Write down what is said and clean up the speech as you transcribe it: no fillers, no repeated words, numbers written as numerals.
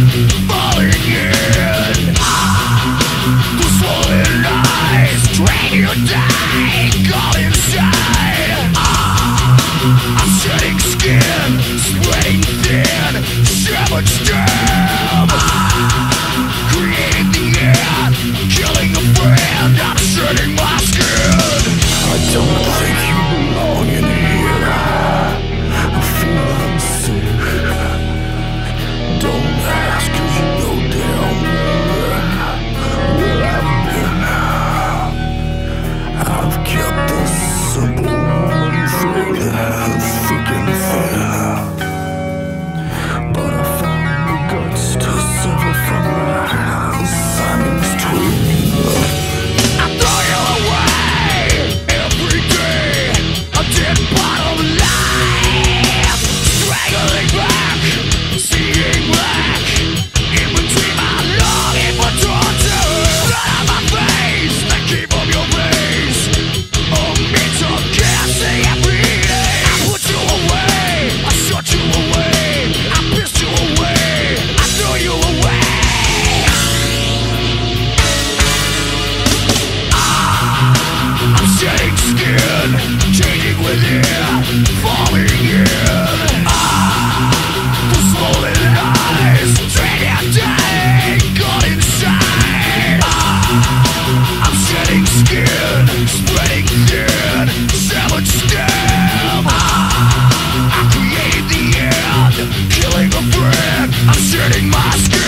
Killing a friend, I'm shedding my skin.